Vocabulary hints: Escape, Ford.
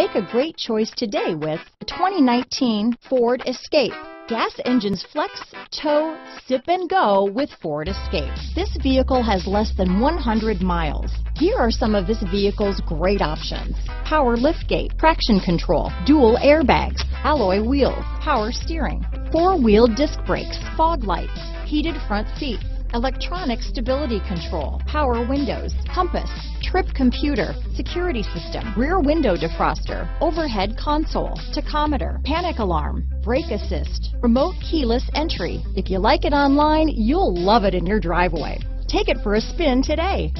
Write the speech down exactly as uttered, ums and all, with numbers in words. Make a great choice today with the twenty nineteen Ford Escape. Gas engines flex, tow, sip and go with Ford Escape. This vehicle has less than one hundred miles. Here are some of this vehicle's great options. Power liftgate, traction control, dual airbags, alloy wheels, power steering, four-wheel disc brakes, fog lights, heated front seats, electronic stability control, power windows, compass, trip computer, security system, rear window defroster, overhead console, tachometer, panic alarm, brake assist, remote keyless entry. If you like it online, you'll love it in your driveway. Take it for a spin today.